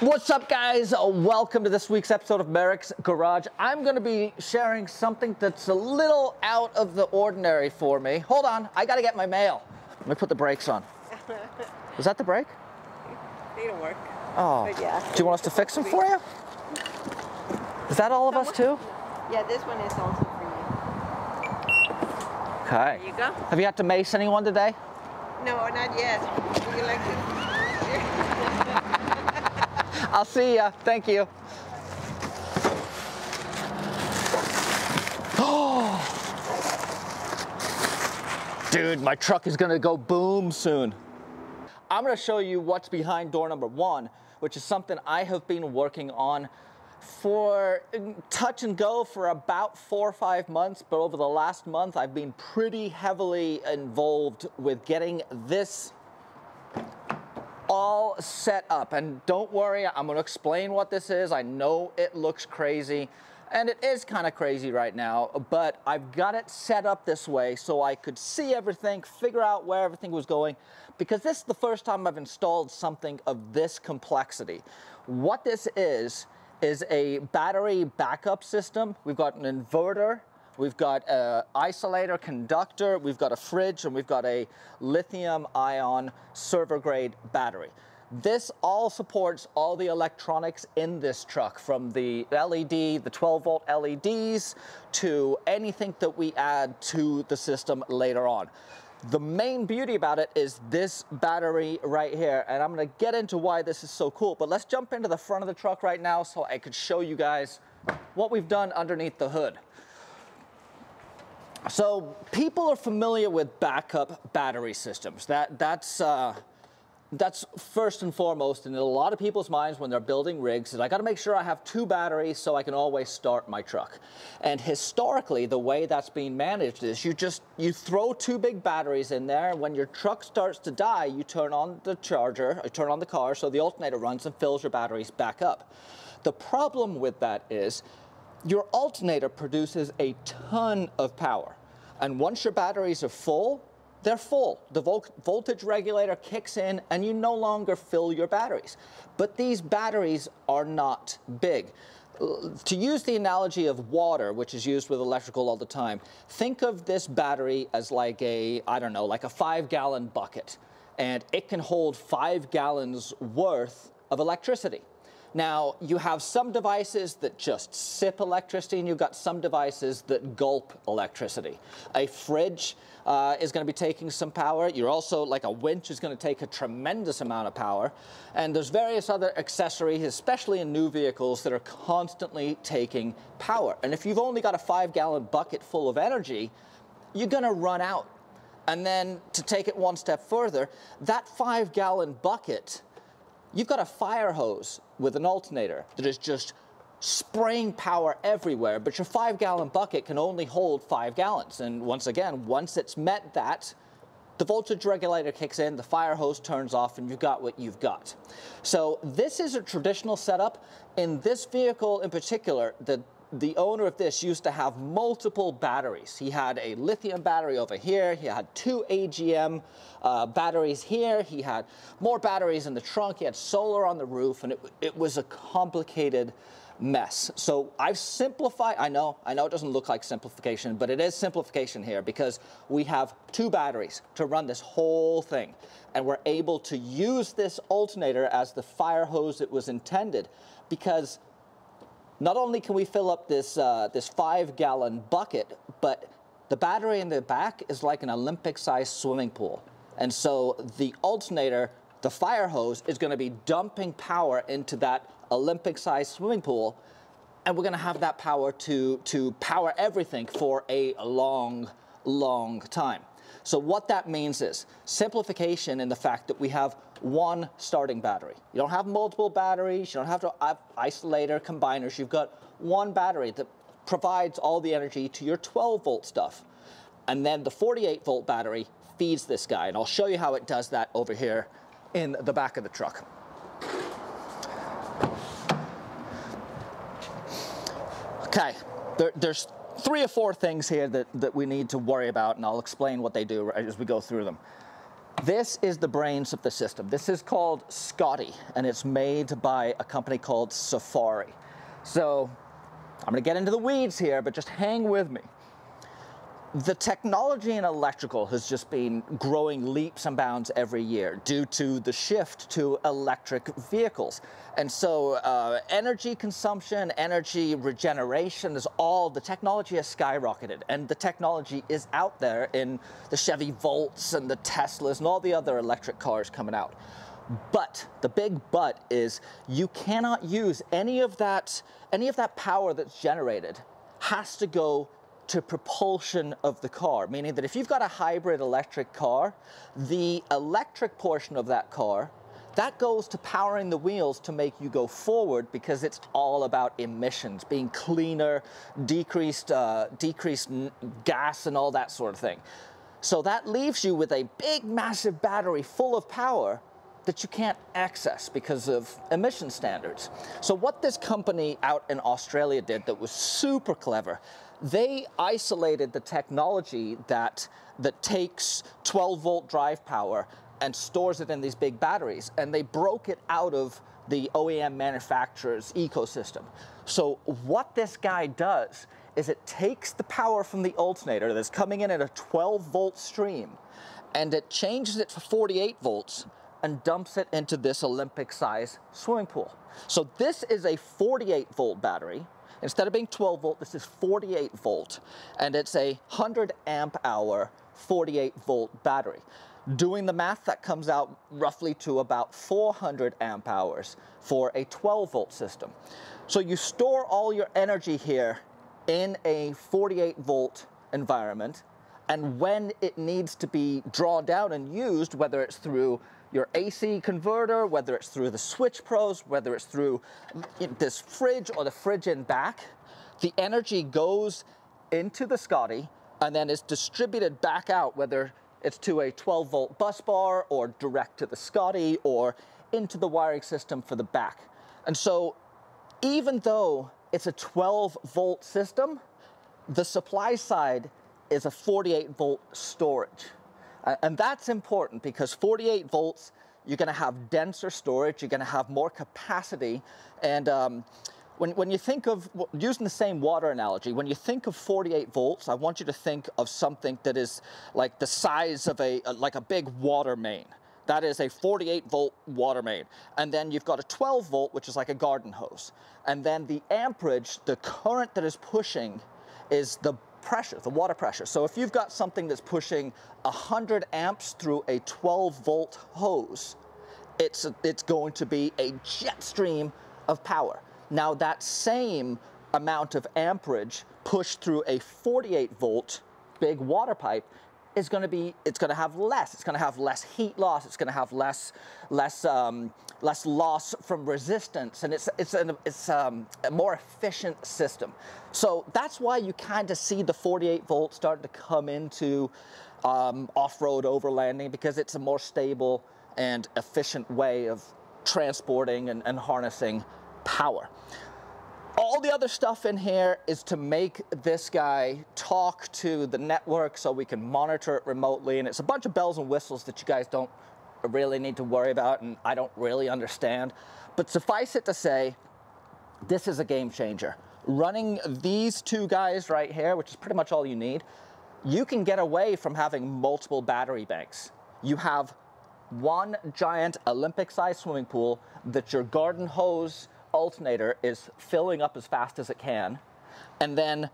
What's up, guys? Welcome to this week's episode of Merrick's Garage. I'm going to be sharing something that's a little out of the ordinary for me. Hold on, I got to get my mail. Let me put the brakes on. Was that the brake? They don't work. Oh. But yeah. Do you want us to fix them for you? Is that all of us too? Yeah, this one is also for you. Okay. There you go. Have you had to mace anyone today? No, not yet. Would you like to? I'll see ya. Thank you. Oh, dude, my truck is gonna go boom soon. I'm gonna show you what's behind door number one, which is something I have been working on for touch and go for about 4 or 5 months, but over the last month, I've been pretty heavily involved with getting this all set up. And don't worry, I'm going to explain what this is. I know it looks crazy, and it is kind of crazy right now, but I've got it set up this way so I could see everything, figure out where everything was going, because this is the first time I've installed something of this complexity. What this is a battery backup system. We've got an inverter, we've got an isolator conductor, we've got a fridge, and we've got a lithium ion server grade battery. This all supports all the electronics in this truck, from the LED, the 12-volt LEDs, to anything that we add to the system later on. The main beauty about it is this battery right here, and I'm gonna get into why this is so cool, but let's jump into the front of the truck right now so I could show you guys what we've done underneath the hood. So people are familiar with backup battery systems. That's first and foremost in a lot of people's minds when they're building rigs, is I got to make sure I have two batteries so I can always start my truck. And historically, the way that's being managed is you throw two big batteries in there, and when your truck starts to die, you turn on the charger, or turn on the car, so the alternator runs and fills your batteries back up. The problem with that is your alternator produces a ton of power. And once your batteries are full, they're full. The voltage regulator kicks in and you no longer fill your batteries. But these batteries are not big. To use the analogy of water, which is used with electrical all the time, think of this battery as like a, I don't know, like a 5-gallon bucket. And it can hold 5 gallons worth of electricity. Now, you have some devices that just sip electricity, and you've got some devices that gulp electricity. A fridge is going to be taking some power. You're also, like a winch is going to take a tremendous amount of power. And there's various other accessories, especially in new vehicles, that are constantly taking power. And if you've only got a 5-gallon bucket full of energy, you're going to run out. And then to take it one step further, that 5-gallon bucket, you've got a fire hose with an alternator that is just spraying power everywhere, but your 5-gallon bucket can only hold 5 gallons. And once again, once it's met that, the voltage regulator kicks in, the fire hose turns off, and you've got what you've got. So this is a traditional setup. In this vehicle in particular, the owner of this used to have multiple batteries. He had a lithium battery over here. He had two AGM batteries here. He had more batteries in the trunk. He had solar on the roof, and it was a complicated mess. So I've simplified. I know it doesn't look like simplification, but it is simplification here, because we have two batteries to run this whole thing. And we're able to use this alternator as the fire hose it was intended, because not only can we fill up this, this 5-gallon bucket, but the battery in the back is like an Olympic-sized swimming pool. And so the alternator, the fire hose, is going to be dumping power into that Olympic-sized swimming pool, and we're going to have that power to power everything for a long, long time. So what that means is simplification in the fact that we have one starting battery. You don't have multiple batteries. You don't have to have isolator combiners. You've got one battery that provides all the energy to your 12-volt stuff. And then the 48-volt battery feeds this guy. And I'll show you how it does that over here in the back of the truck. Okay, there's 3 or 4 things here that we need to worry about, and I'll explain what they do right as we go through them. This is the brains of the system. This is called Scotty, and it's made by a company called Safari. So I'm gonna get into the weeds here, but just hang with me. The technology in electrical has just been growing leaps and bounds every year due to the shift to electric vehicles. And so energy consumption, energy regeneration is all, the technology has skyrocketed, and the technology is out there in the Chevy Volts and the Teslas and all the other electric cars coming out. But the big but is you cannot use any of that power that's generated has to go to propulsion of the car, meaning that if you've got a hybrid electric car, the electric portion of that car, that goes to powering the wheels to make you go forward, because it's all about emissions, being cleaner, decreased gas and all that sort of thing. So that leaves you with a big, massive battery full of power that you can't access because of emission standards. So what this company out in Australia did that was super clever, they isolated the technology that takes 12-volt drive power and stores it in these big batteries, and they broke it out of the OEM manufacturer's ecosystem. So what this guy does is it takes the power from the alternator that's coming in at a 12-volt stream, and it changes it to 48 volts, and dumps it into this Olympic-size swimming pool. So this is a 48-volt battery. Instead of being 12-volt, this is 48-volt, and it's a 100-amp-hour 48-volt battery. Doing the math, that comes out roughly to about 400 amp hours for a 12-volt system. So you store all your energy here in a 48-volt environment, and when it needs to be drawn down and used, whether it's through your AC converter, whether it's through the Switch Pros, whether it's through this fridge or the fridge in back, the energy goes into the Scotty and then is distributed back out, whether it's to a 12-volt bus bar or direct to the Scotty or into the wiring system for the back. And so even though it's a 12-volt system, the supply side is a 48-volt storage. And that's important because 48 volts, you're going to have denser storage, you're going to have more capacity. And when you think of, using the same water analogy, when you think of 48 volts, I want you to think of something that is like the size of like a big water main. That is a 48-volt water main. And then you've got a 12-volt, which is like a garden hose. And then the amperage, the current that is pushing, is the pressure, the water pressure. So if you've got something that's pushing 100 amps through a 12-volt hose, it's going to be a jet stream of power. Now that same amount of amperage pushed through a 48-volt big water pipe is going to be, it's going to have less heat loss, it's going to have less loss from resistance, and it's a more efficient system. So that's why you kind of see the 48 volts starting to come into off-road overlanding, because it's a more stable and efficient way of transporting and harnessing power. All the other stuff in here is to make this guy talk to the network so we can monitor it remotely, and it's a bunch of bells and whistles that you guys don't really need to worry about and I don't really understand. But suffice it to say, this is a game changer. Running these two guys right here, which is pretty much all you need, you can get away from having multiple battery banks. You have one giant Olympic-sized swimming pool that your garden hose alternator is filling up as fast as it can, and then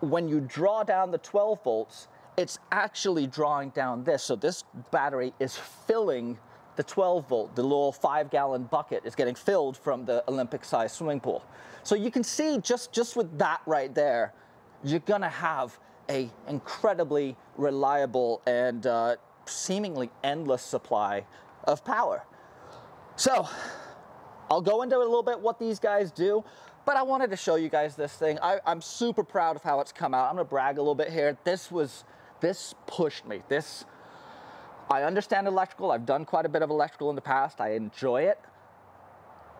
when you draw down the 12 volts, it's actually drawing down this. So this battery is filling the 12 volt, the little 5-gallon bucket is getting filled from the Olympic-sized swimming pool. So you can see just with that right there, you're gonna have an incredibly reliable and seemingly endless supply of power. So I'll go into a little bit what these guys do, but I wanted to show you guys this thing. I'm super proud of how it's come out. I'm gonna brag a little bit here. This pushed me. I understand electrical. I've done quite a bit of electrical in the past. I enjoy it.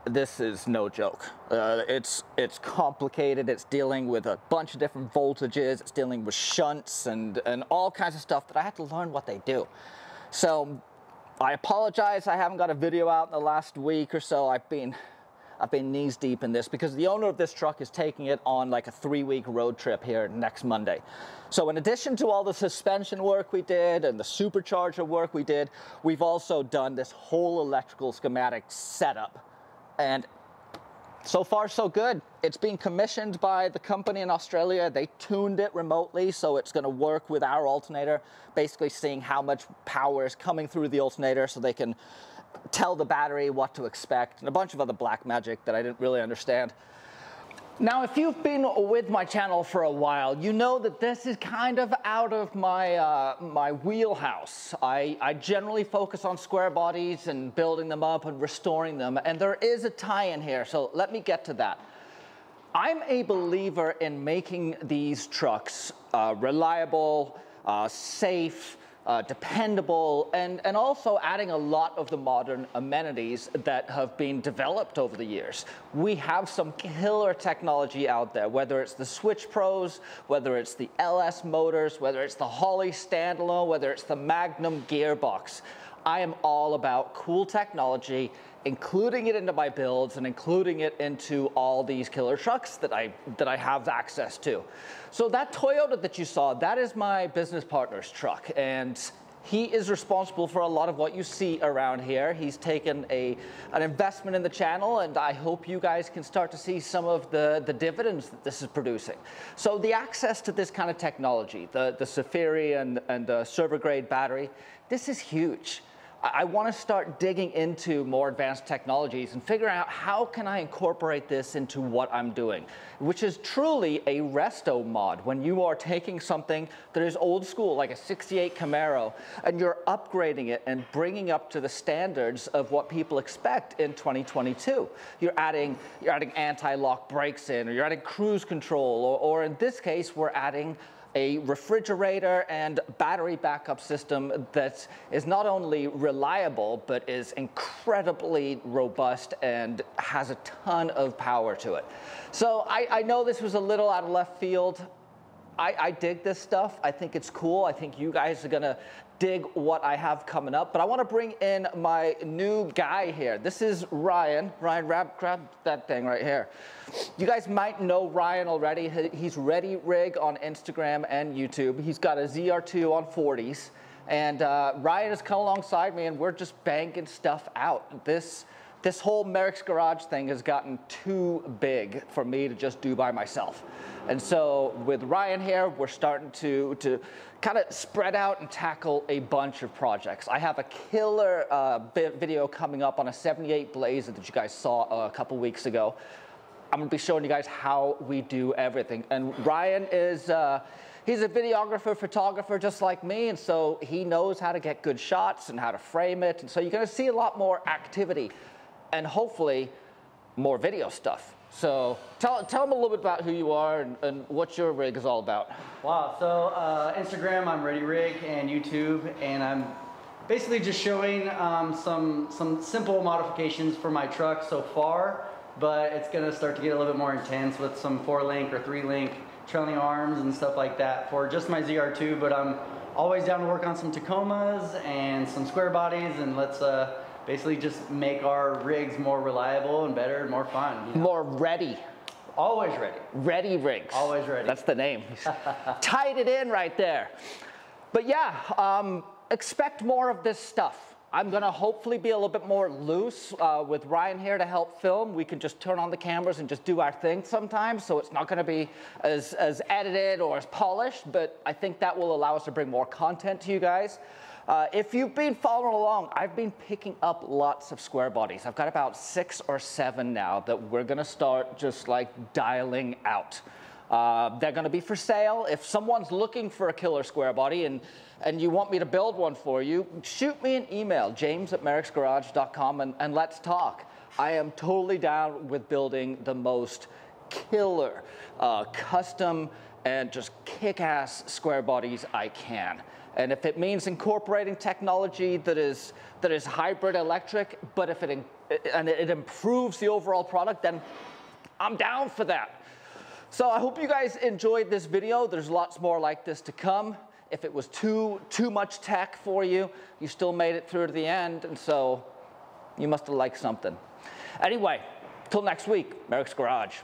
This is no joke. It's complicated. It's dealing with a bunch of different voltages. It's dealing with shunts and all kinds of stuff that I had to learn what they do. So I apologize, I haven't got a video out in the last week or so. I've been knees deep in this because the owner of this truck is taking it on like a 3-week road trip here next Monday. So in addition to all the suspension work we did and the supercharger work we did, we've also done this whole electrical schematic setup. And so far so good. It's been commissioned by the company in Australia. They tuned it remotely, so it's gonna work with our alternator, basically seeing how much power is coming through the alternator so they can tell the battery what to expect, and a bunch of other black magic that I didn't really understand. Now, if you've been with my channel for a while, you know that this is kind of out of my my wheelhouse. I generally focus on square bodies and building them up and restoring them, and there is a tie-in here, so let me get to that. I'm a believer in making these trucks reliable, safe, dependable, and also adding a lot of the modern amenities that have been developed over the years. We have some killer technology out there, whether it's the Switch Pros, whether it's the LS motors, whether it's the Holley standalone, whether it's the Magnum gearbox. I am all about cool technology, including it into my builds and including it into all these killer trucks that I have access to. So that Toyota that you saw, that is my business partner's truck, and he is responsible for a lot of what you see around here. He's taken an investment in the channel, and I hope you guys can start to see some of the dividends that this is producing. So the access to this kind of technology, the Safari and the server grade battery, this is huge. I want to start digging into more advanced technologies and figure out how can I incorporate this into what I'm doing, which is truly a resto mod. When you are taking something that is old school, like a 68 Camaro, and you're upgrading it and bringing up to the standards of what people expect in 2022. You're adding anti-lock brakes in, or you're adding cruise control, or in this case, we're adding a refrigerator and battery backup system that is not only reliable, but is incredibly robust and has a ton of power to it. So I know this was a little out of left field. I dig this stuff. I think it's cool. I think you guys are gonna dig what I have coming up, but I wanna bring in my new guy here. This is Ryan. Ryan, grab that thing right here. You guys might know Ryan already. He's ReadyRig on Instagram and YouTube. He's got a ZR2 on 40s, and Ryan has come alongside me, and we're just banging stuff out. This whole Merrick's Garage thing has gotten too big for me to just do by myself. And so with Ryan here, we're starting to kind of spread out and tackle a bunch of projects. I have a killer video coming up on a 78 Blazer that you guys saw a couple weeks ago. I'm gonna be showing you guys how we do everything. And Ryan is, he's a videographer, photographer, just like me, and so he knows how to get good shots and how to frame it. And so you're gonna see a lot more activity and hopefully more video stuff. So tell them a little bit about who you are and what your rig is all about. Wow, so Instagram, I'm ReadyRig, and YouTube, and I'm basically just showing some simple modifications for my truck so far, but it's gonna start to get a little bit more intense with some 4-link or 3-link trailing arms and stuff like that for just my ZR2, but I'm always down to work on some Tacomas and some square bodies, and let's basically just make our rigs more reliable and better and more fun. You know? More ready. Always ready. Ready rigs. Always ready. That's the name. Tied it in right there. But yeah, expect more of this stuff. I'm gonna hopefully be a little bit more loose with Ryan here to help film. We can just turn on the cameras and just do our thing sometimes, so it's not gonna be as edited or as polished, but I think that will allow us to bring more content to you guys. If you've been following along, I've been picking up lots of square bodies. I've got about 6 or 7 now that we're gonna start just like dialing out. They're gonna be for sale. If someone's looking for a killer square body and you want me to build one for you, shoot me an email, james@merricksgarage.com, and let's talk. I am totally down with building the most killer, custom, and just kick-ass square bodies I can. And if it means incorporating technology that is hybrid electric, but if it improves the overall product, then I'm down for that. So I hope you guys enjoyed this video. There's lots more like this to come. If it was too much tech for you, you still made it through to the end, and so you must have liked something. Anyway, till next week, Merrick's Garage.